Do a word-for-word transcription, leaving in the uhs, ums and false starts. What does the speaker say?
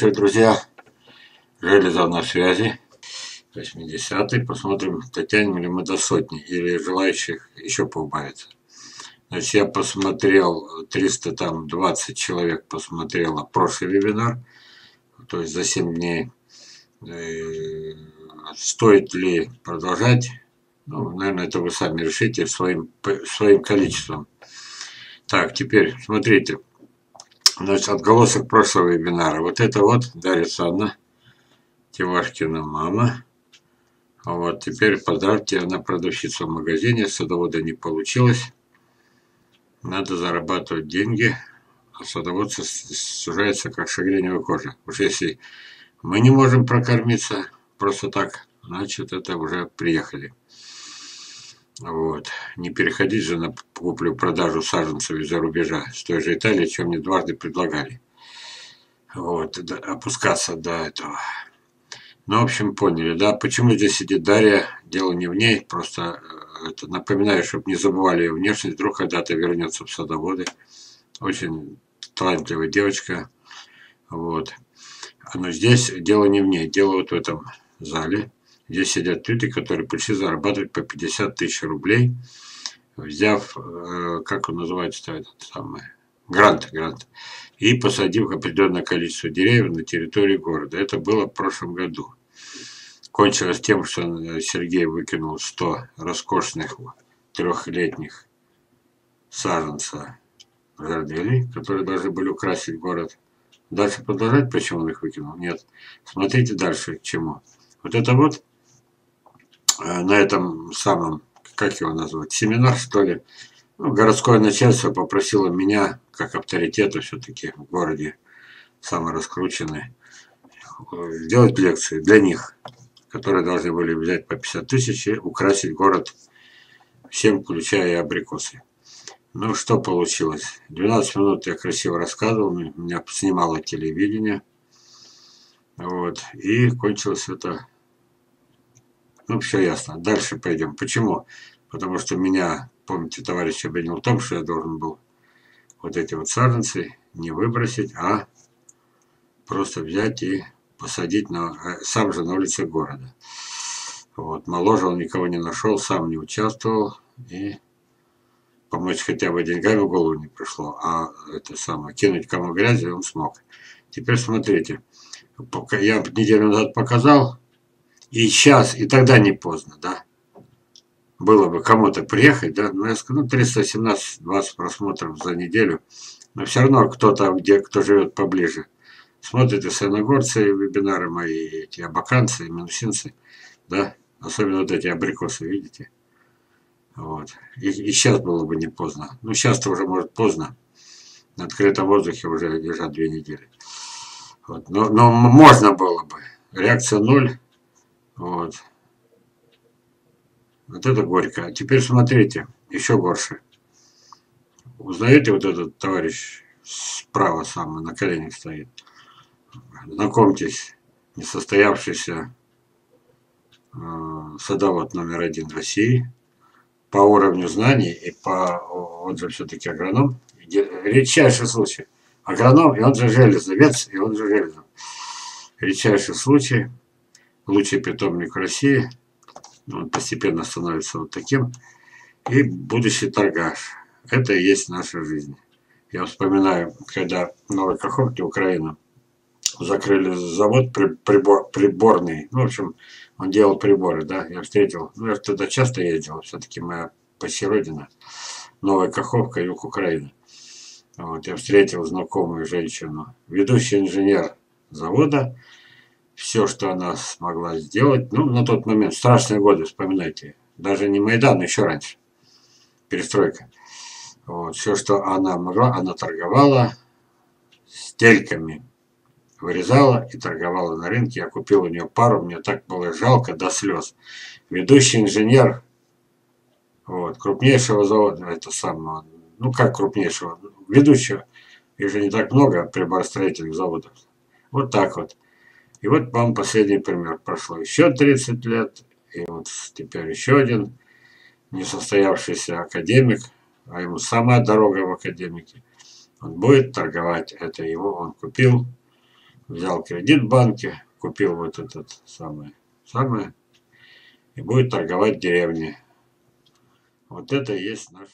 большой, друзья. Железо на связи. восьмидесятый. Посмотрим, дотянем ли мы до сотни или желающих еще поубавиться. Значит, я посмотрел, триста двадцать человек посмотрело прошлый вебинар, то есть за семь дней. Стоит ли продолжать? Ну, наверное, это вы сами решите своим, своим количеством. Так, теперь смотрите. Значит, отголосок прошлого вебинара. Вот это вот Дарья Санна, Тимашкина мама. Вот, теперь поздравьте, она продавщица в магазине, садовода не получилось. Надо зарабатывать деньги, а садовод сужается, как шагреневая кожа. Уж если мы не можем прокормиться просто так, значит, это уже приехали. Вот. Не переходить же на куплю-продажу саженцев из-за рубежа, с той же Италии, чем мне дважды предлагали. Вот. Опускаться до этого. Ну, в общем, поняли, да? Почему здесь сидит Дарья? Дело не в ней, просто это, напоминаю, чтобы не забывали ее внешность, вдруг когда-то вернется в садоводы. Очень талантливая девочка. Вот. Но здесь дело не в ней, дело вот в этом зале. Здесь сидят люди, которые пришли зарабатывать по пятьдесят тысяч рублей, взяв, как он называется, этот самый, грант, грант, и посадив определенное количество деревьев на территории города. Это было в прошлом году. Кончилось тем, что Сергей выкинул сто роскошных трехлетних саженца жарделей, которые должны были украсить город. Дальше продолжать, почему он их выкинул? Нет. Смотрите дальше, к чему. Вот это вот на этом самом, как его назвать, семинар, что ли, ну, городское начальство попросило меня, как авторитета все-таки в городе, самый раскрученный, сделать лекции для них, которые должны были взять по пятьдесят тысяч и украсить город всем, включая абрикосы. Ну, что получилось? двенадцать минут я красиво рассказывал, меня снимало телевидение. Вот, и кончилось это. Ну, все ясно. Дальше пойдем. Почему? Потому что меня, помните, товарищ обвинил в том, что я должен был вот эти вот саженцы не выбросить, а просто взять и посадить на, сам же на улице города. Вот, моложе он никого не нашел, сам не участвовал, и помочь хотя бы деньгами в голову не пришло, а это самое, кинуть кому грязи он смог. Теперь смотрите, я неделю назад показал, и сейчас, и тогда не поздно, да. Было бы кому-то приехать, да, но я скажу, ну, триста семнадцать двадцать просмотров за неделю, но все равно кто-то, где кто живет поближе, смотрит и сеногорцы, и вебинары мои, и эти абаканцы, и минусинцы, да, особенно вот эти абрикосы, видите. Вот. И, и сейчас было бы не поздно. Ну, сейчас-то уже, может, поздно. На открытом воздухе уже лежат две недели. Вот. Но, но можно было бы. Реакция ноль. Вот. Вот это горько. А теперь смотрите, еще горше. Узнаете, вот этот товарищ справа самый на коленях стоит. Знакомьтесь, несостоявшийся э, садовод номер один России. По уровню знаний и по... Он же все-таки агроном. Редчайший случай. Агроном, и он же железовец, и он же железо. Редчайший случай. Лучший питомник России. Он постепенно становится вот таким. И будущий торгаш. Это и есть наша жизнь. Я вспоминаю, когда в Новой Каховке, Украина, закрыли завод прибор, приборный. Ну, в общем, он делал приборы, да, я встретил. Ну, я туда часто ездил, все-таки моя почти родина. Новая Каховка, юг Украины. Вот, я встретил знакомую женщину, ведущий инженер завода. Все, что она смогла сделать, ну, на тот момент, страшные годы, вспоминайте. Даже не Майдан, еще раньше. Перестройка. Вот, все, что она могла, она торговала стельками. Вырезала и торговала на рынке. Я купил у нее пару, мне так было жалко до слез. Ведущий инженер вот, крупнейшего завода, это самого, ну как крупнейшего, ведущего, их же не так много приборостроительных заводов. Вот так вот. И вот вам последний пример. Прошло еще тридцать лет, и вот теперь еще один несостоявшийся академик, а ему сама дорога в академике. Он будет торговать, это его он купил. взял кредит в банке, купил вот этот самый, самый и будет торговать в деревне. Вот это и есть наше.